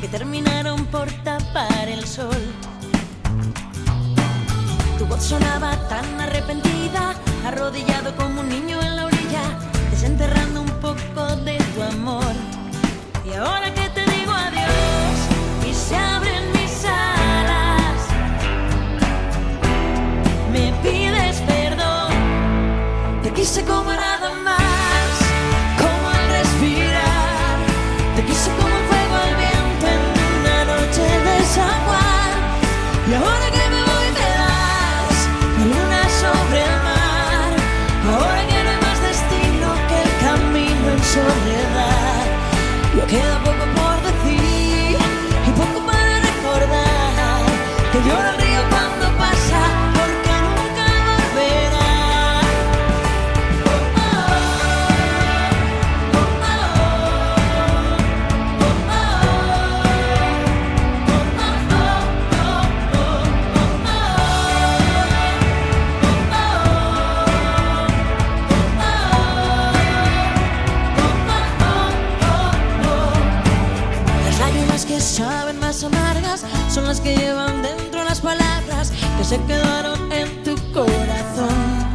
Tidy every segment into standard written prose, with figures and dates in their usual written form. que terminaron por tapar el sol. Tu voz sonaba tan arrepentida, arrodillado como un niño en la orilla, desenterrando un poco de tu amor. Y ahora que te digo adiós y se abren mis alas, me pides perdón. Te quise como nada más, como al respirar. Te quise como fuego al viento en una noche de San Juan. Y ahora que me voy te das la luna sobre el mar. Ahora que no hay más destino que el camino en soledad. Yo queda poco por decir y poco para recordar, que llora el río cuando pasa porque nunca volverá. Oh, oh, oh, oh, oh, oh, que saben más amargas son las que llevan dentro las palabras que se quedaron en tu corazón.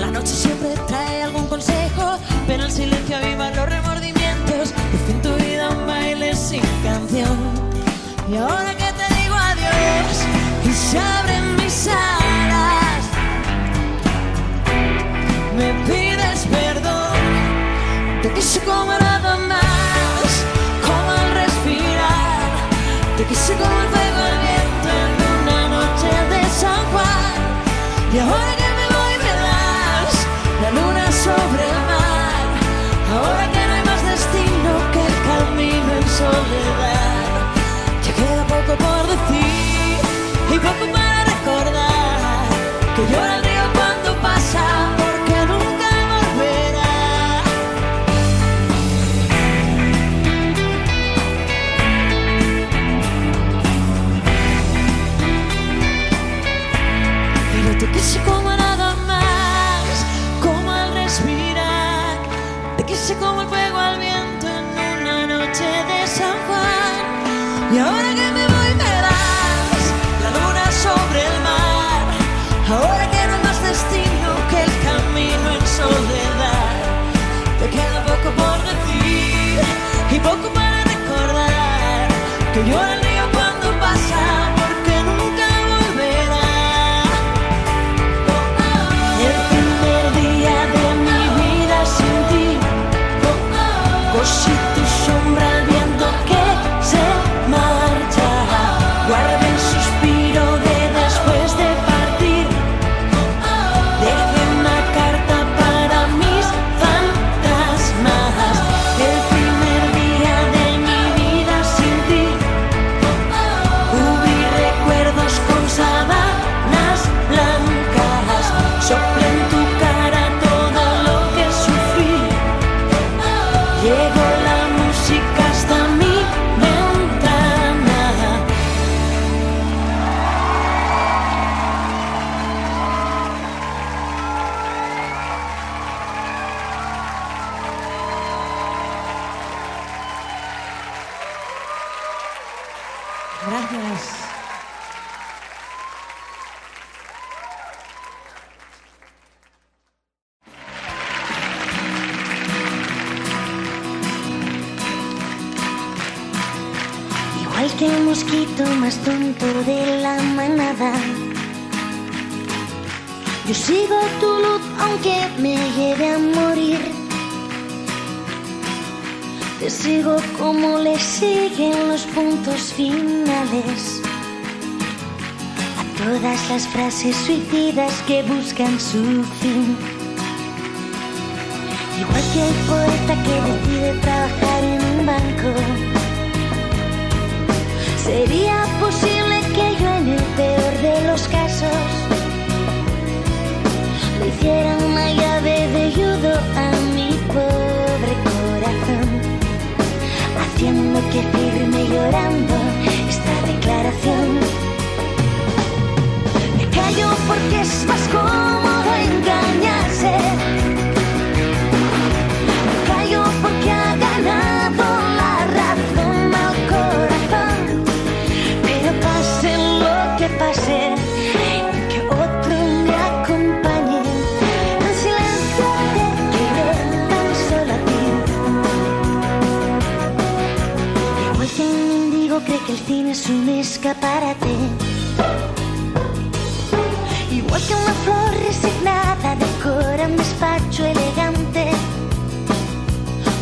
La noche siempre trae algún consejo, pero el silencio aviva los remordimientos. Y fin tu vida un baile sin canción. Y ahora que te digo adiós y se abren mis alas, me pides perdón. Te quise como nada más, como al respirar. Te quise como el fuego al viento en una noche de San Juan. Y ahora que me voy me das la luna sobre el mar. Ahora que no hay más destino que el camino en soledad. Ya queda poco por decir y poco para recordar, que llora el río cuando pasa porque nunca volverá. Te quise como nada más, como al respirar. Te quise como el fuego al viento en una noche de San Juan. Y ahora que me voy me das la luna sobre el mar. Ahora que no hay más destino que el camino en soledad. Te queda poco por decir y poco para recordar, que llora el río cuando pasa. Si tu sombra al viento que se marcha, guarda el suspiro de después de partir. Deja una carta para mis fantasmas, el primer día de mi vida sin ti. Cubrí recuerdos con sábanas blancas, sopla en tu cara todo lo que sufrí. Llegó la música hasta mi ventana. Gracias. Que el mosquito más tonto de la manada, yo sigo tu luz aunque me lleve a morir. Te sigo como le siguen los puntos finales a todas las frases suicidas que buscan su fin. Igual que el poeta que decide trabajar en un banco, sería posible que yo en el peor de los casos le hiciera una llave de judo a mi pobre corazón, haciendo que firme llorando esta declaración. Me callo porque es más cómodo engañarse. Me callo porque ha ganado la razón. escaparate, igual que una flor resignada decora un despacho elegante.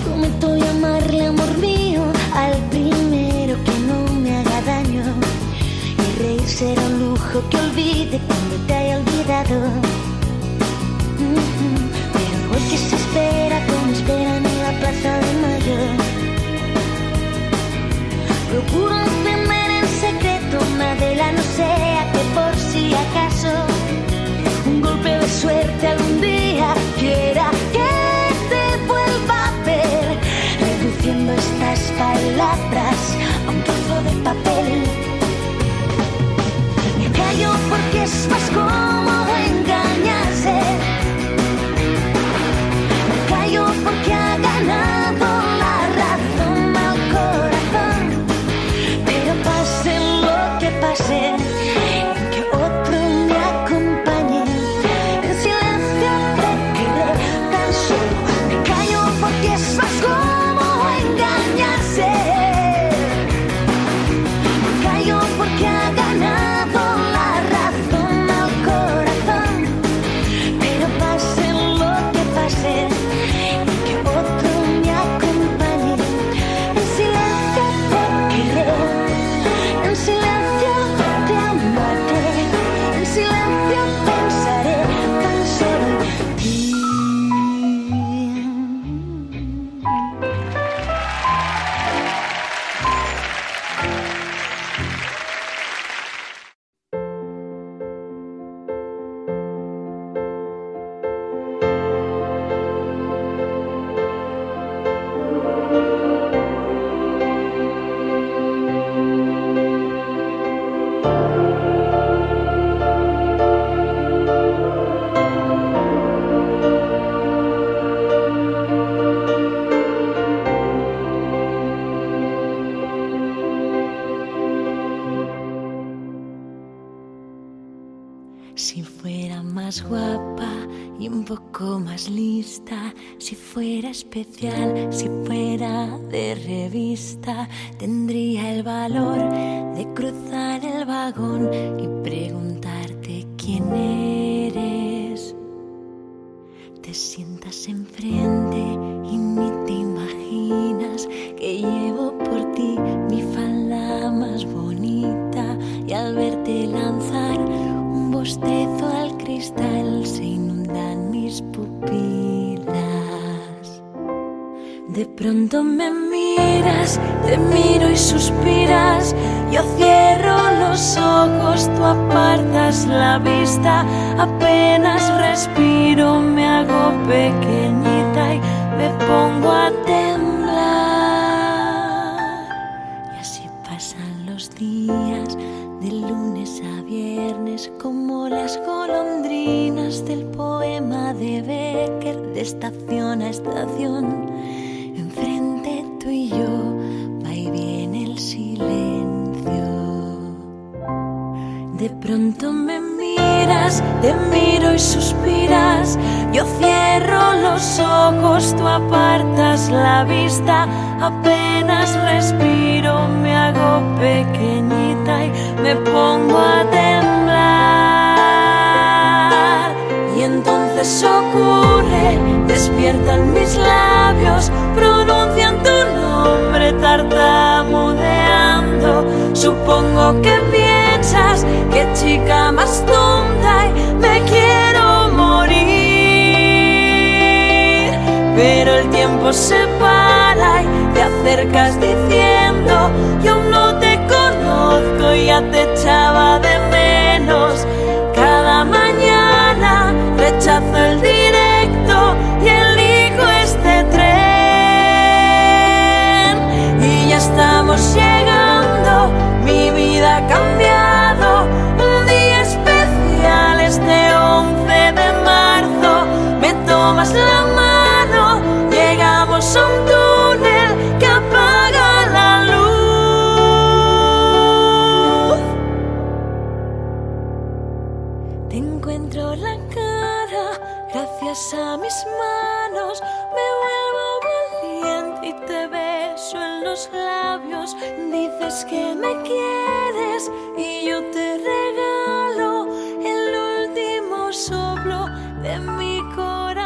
Prometo llamarle amor mío al primero que no me haga daño, y reír será un lujo que olvide cuando te haya olvidado. Pero hoy que se espera como esperan en la Plaza de Mayo, procuro tener en secreto una vela, no sea que por si acaso un golpe de suerte algún día quiera que te vuelva a ver, reduciendo estas palabras a un trozo de papel. Me callo porque es más cómodo engañarse, me callo porque ha ganado la razón al corazón, pero pase lo que pase, que otro me acompañe, en silencio te quedé tan solo. Me callo porque es más cómodo engañarse, me callo porque ha ganado la razón al corazón, pero pase lo que pase, que otro me acompañe, en silencio te querré, en silencio te amaré, en silencio pensaré tan solo en ti. Si fuera más guapa y un poco más lista, si fuera especial, si fuera de revista, tendría el valor de cruzar el vagón y preguntarte quién eres. Te sientas enfrente y ni te imaginas que llevo por ti mi falda más bonita, y al verte lanzar bostezo al cristal se inundan mis pupilas. De pronto me miras, te miro y suspiras, yo cierro los ojos, tú apartas la vista, apenas respiro, me hago pequeñita y me pongo a temblar. Y así pasan los días, de lunes a viernes, como las golondrinas del poema de Becker, de estación a estación, enfrente tú y yo, va y viene el silencio. De pronto me miras, te miro y suspiras, yo cierro los ojos, tú apartas la vista, apenas respiro, me hago pequeñita y me pongo a temblar. Y entonces ocurre, despiertan mis labios, pronuncian tu nombre tartamudeando. Supongo que piensas, qué chica más tonta, y me quiero morir. Pero el tiempo se para y te acercas diciendo, yo no te conozco y ya te echaba de menos. Cada mañana rechazo el directo y elijo este tren. Y ya estamos llegando, mi vida ha cambiado. Un día especial este 11 de marzo, me tomas la mano, llegamos a un túnel que apaga la luz. Te encuentro la cara, gracias a mis manos me vuelvo valiente y te beso en los labios. Dices que me quieres y yo te regalo el último soplo de mi corazón.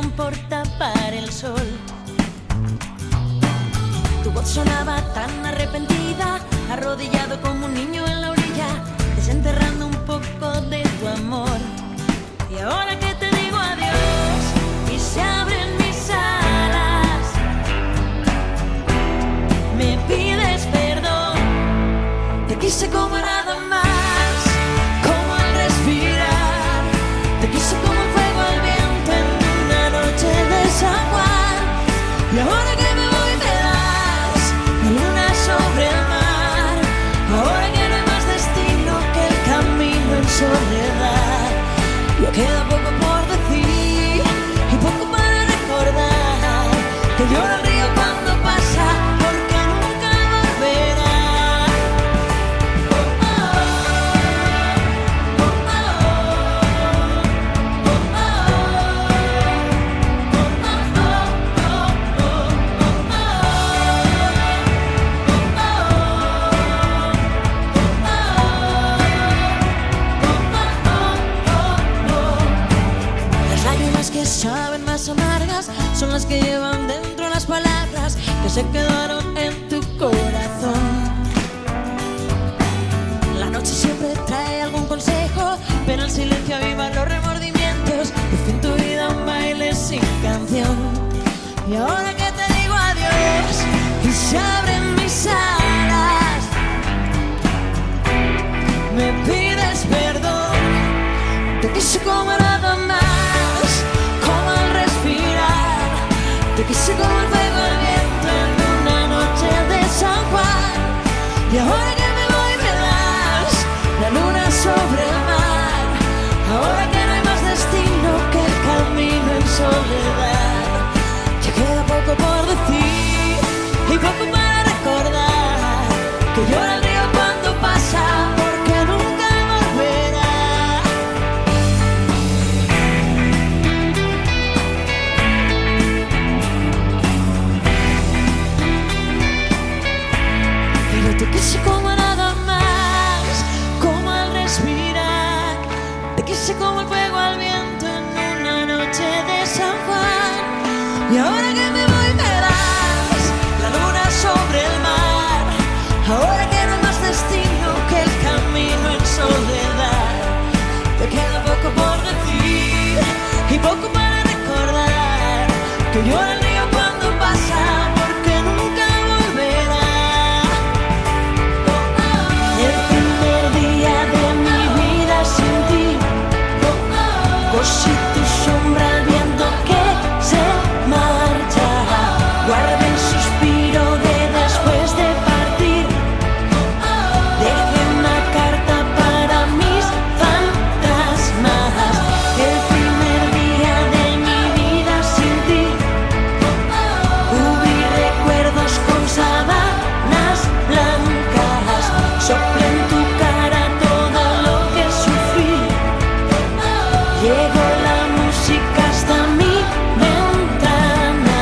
utilizaron por tapar el sol. Tu voz sonaba tan arrepentida, arrodillado como un niño en la orilla, desenterrando un poco de tu amor. Y ahora que te digo adiós y se abren mis alas, me pides perdón. Te quise como nada más, soledad. Yo queda poco por decir y poco para recordar, que llora el río cuando pasa porque nunca volverá. Oh, oh, oh, oh, oh, oh, oh, oh, oh. Las que saben más amargas son las que llevan dentro las palabras que se quedaron en tu corazón. La noche siempre trae algún consejo, pero el silencio aviva los remordimientos. Por fin tu vida un baile sin canción. Y ahora que te digo adiós y se abren mis alas, me pides perdón. Te quise como nada más, como al respirar. Te quise como el fuego, el viento en una noche de San Juan. Y ahora que me voy me das la luna sobre el mar. Ahora que no hay más destino que el camino en soledad. Ya queda poco por decir y poco para recordar, que llora el río cuando pasa porque nunca volverá. Te quise como nada más, como al respirar. Te quise como el fuego al viento en una noche de San Juan. Y ahora que me voy me das la luna sobre el mar. Ahora que no hay más destino que el camino en soledad. Te queda poco por decir y poco para recordar, que llora el río cuando pasa. Si tu sombra al viento que se marcha, guarda el suspiro de después de partir. Deje una carta para mis fantasmas. El primer día de mi vida sin ti, cubrí recuerdos con sábanas blancas. Sopla en tu cara todo lo que sufrí. Llegó la música hasta mi ventana.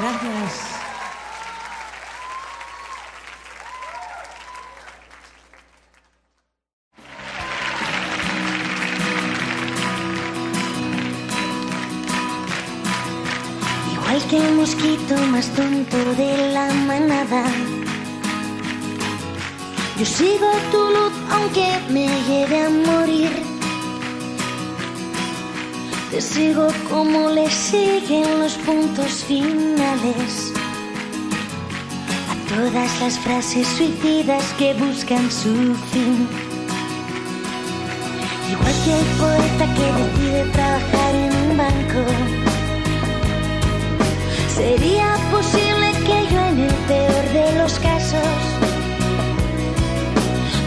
Gracias. Que el mosquito más tonto de la manada, yo sigo tu luz aunque me lleve a morir. Te sigo como le siguen los puntos finales a todas las frases suicidas que buscan su fin. Igual que el poeta que decide trabajar en un banco, sería posible que yo en el peor de los casos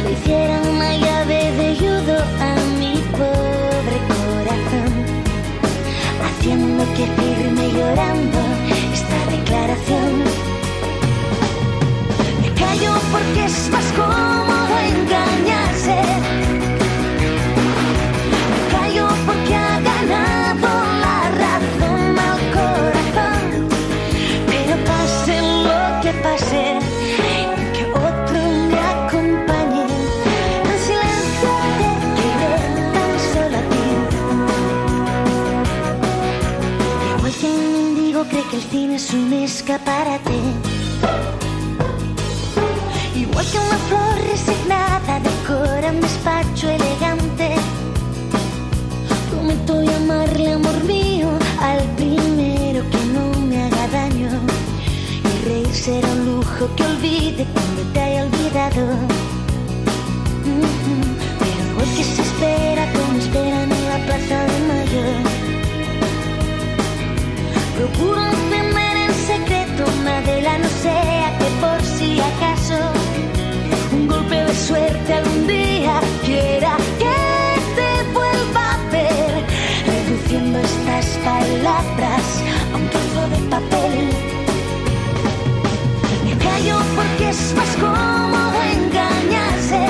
le hiciera una llave de judo a mi pobre corazón, haciendo que firme llorando esta declaración. Me callo porque es más cómodo engañarse. Me callo porque ha ganado la razón mal. cree que el cine es un escaparate, igual que una flor resignada decora un despacho elegante. Prometo llamarle amor mío al primero que no me haga daño, y reír será un lujo que olvide cuando te haya olvidado. Pero hoy que se espera como esperan en la Plaza de Mayo, procuro temer en secreto Madela, no sea que por si acaso un golpe de suerte algún día quiera que te vuelva a ver, reduciendo estas palabras a un trozo de papel. Me callo porque es más cómodo engañarse,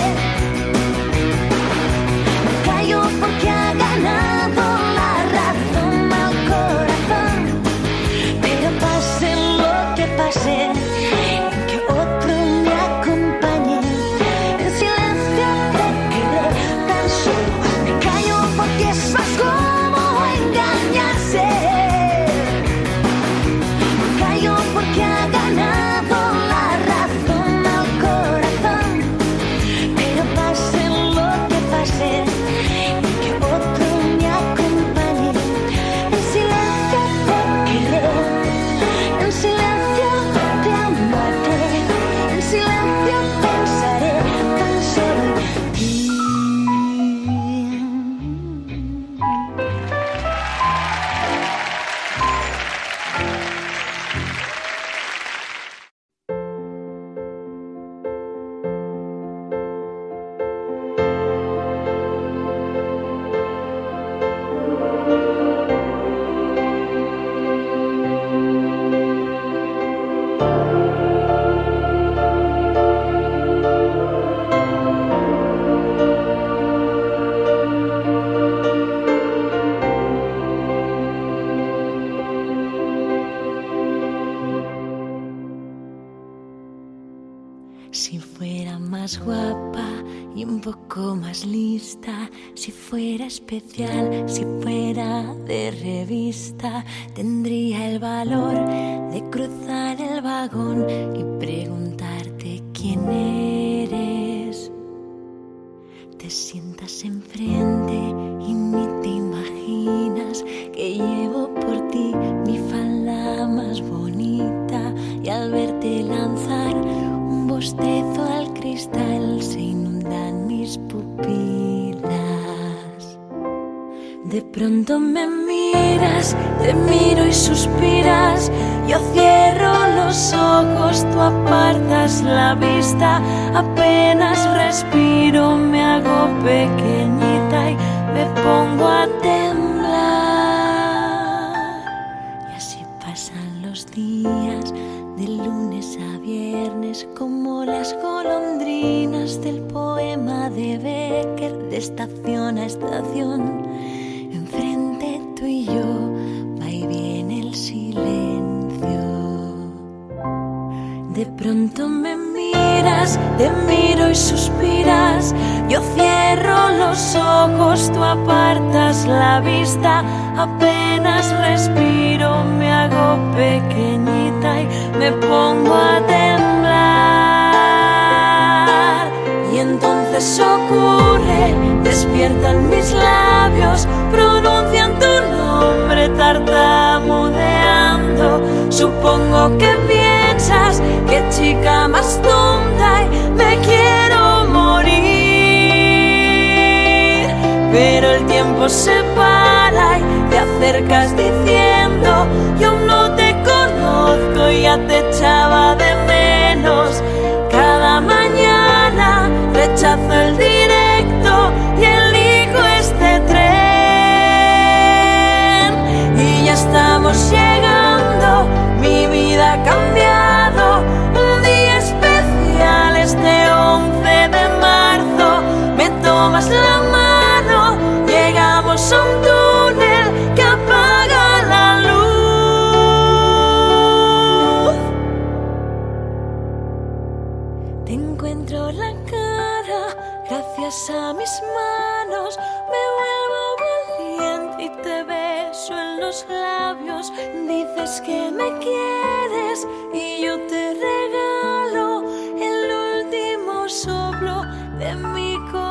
me callo porque ha ganado la razón al corazón. Pase lo que pase, que otro me acompañe, en silencio te quedé tan solo. Me callo porque es más cómodo engañarse, me callo porque ha ganado la razón al corazón. Pero pase lo que pase, que otro me acompañe, en silencio te quedé. En silencio te amaré, en silencio pensaré tan solo en ti. Si fuera más guapa y un poco más lista, si fuera especial, si fuera de revista, tendría el valor de cruzar el vagón y preguntarte quién eres. Te sientas enfrente y ni te imaginas que llevo por ti mi falda más bonita, y al verte lanzar bostezo al cristal se inundan mis pupilas. De pronto me miras, te miro y suspiras. Yo cierro los ojos, tú apartas la vista. Apenas respiro, me hago pequeñita y me pongo a temblar. Y así pasan los días, de lunes a viernes, como las golondrinas del poema de Becker. De estación a estación, enfrente tú y yo, va y viene el silencio. De pronto me miras, te miro y suspiras. Yo cierro los ojos, tú apartas la vista. Apenas respiro, me hago pequeñita y me pongo a temblar. Y entonces ocurre, despiertan mis labios, pronuncian tu nombre tartamudeando. Supongo que piensas, qué chica más tonta, y me quiero morir. Pero el tiempo se para y te acercas diciendo, yo aún no te conozco y ya te echaba de menos. Cada mañana rechazo el directo y elijo este tren. Y ya estamos llegando, mi vida ha cambiado. Un día especial este 11 de marzo, me tomas la mano, llegamos a un túnel que apaga la luz. sabes que me quieres y yo te regalo el último soplo de mi corazón.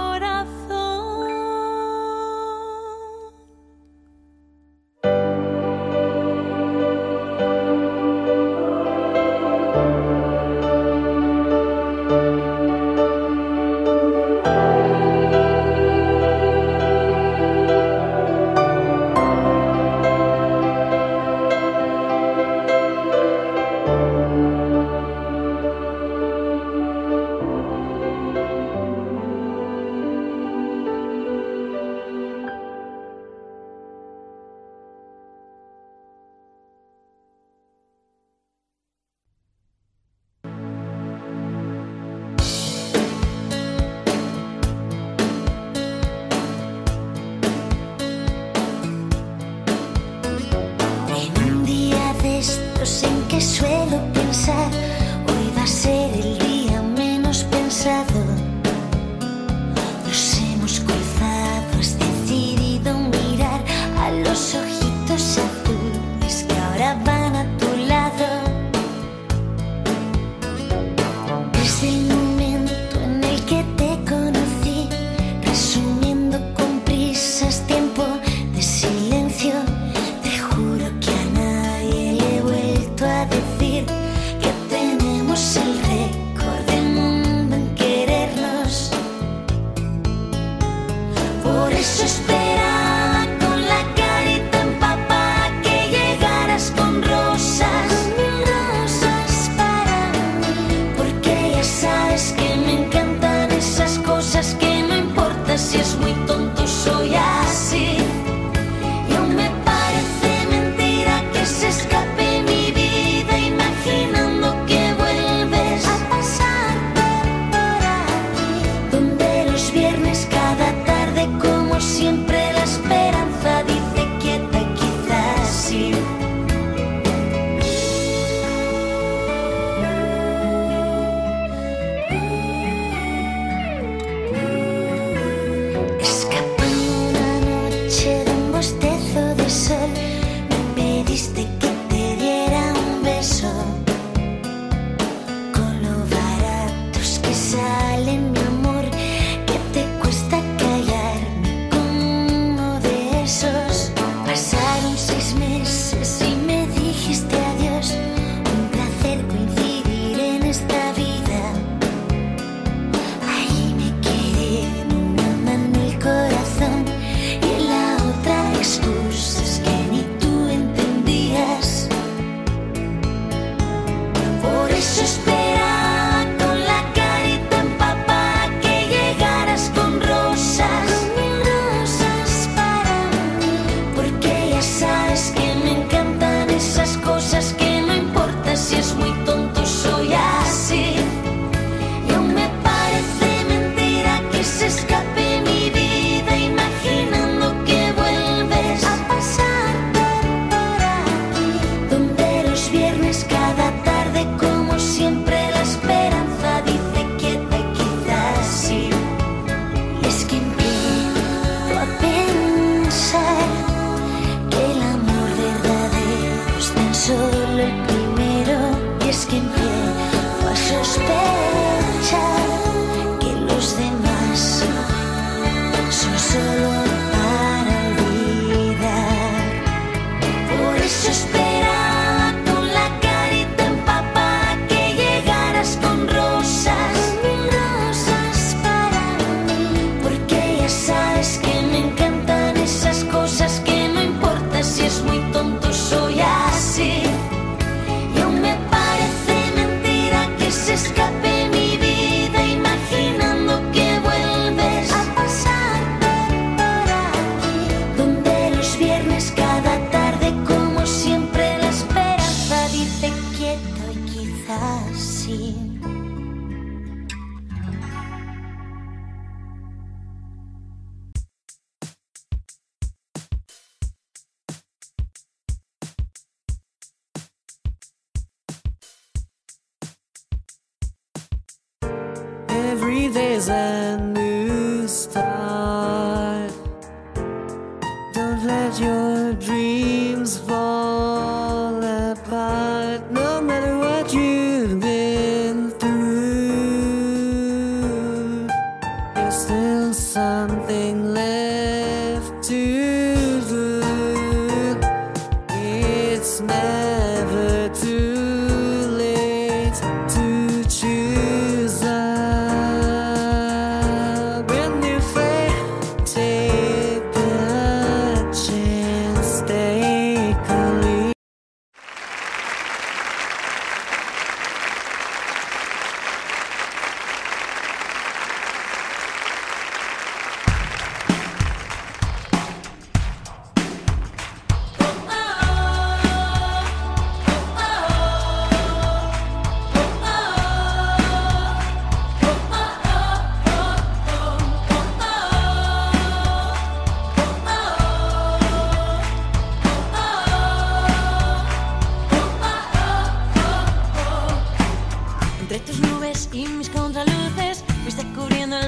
Every day's a new start. Don't let your dreams fall.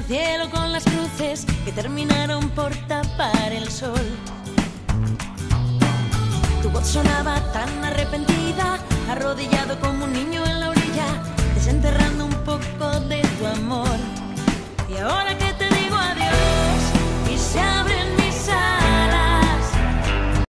cielo con las cruces que terminaron por tapar el sol. Tu voz sonaba tan arrepentida, arrodillado como un niño en la orilla, desenterrando un poco de tu amor. Y ahora que